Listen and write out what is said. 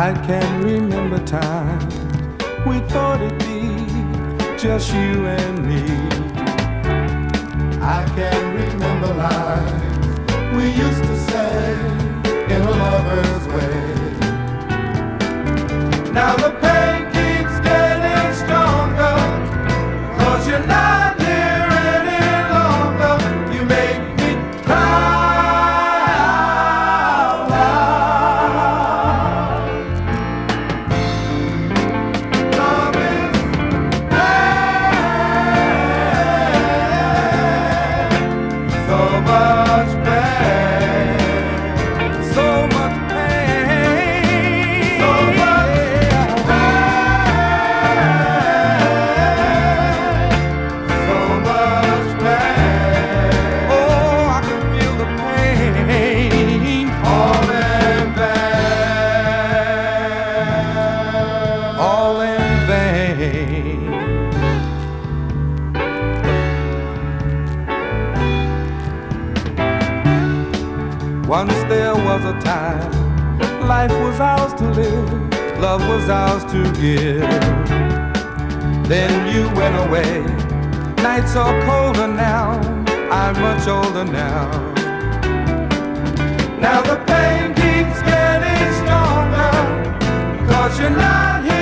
I can remember times we thought it'd be just you and me. I can remember life we used to say in a lover's way. Now the pain keeps getting stronger, 'cause you're not here any longer. You make me cry out loud. Love is pain, so much pain, so much pain. Once there was a time, life was ours to live, love was ours to give. Then you went away, nights are colder now, I'm much older now. Now the pain keeps getting stronger, 'cause you're not here.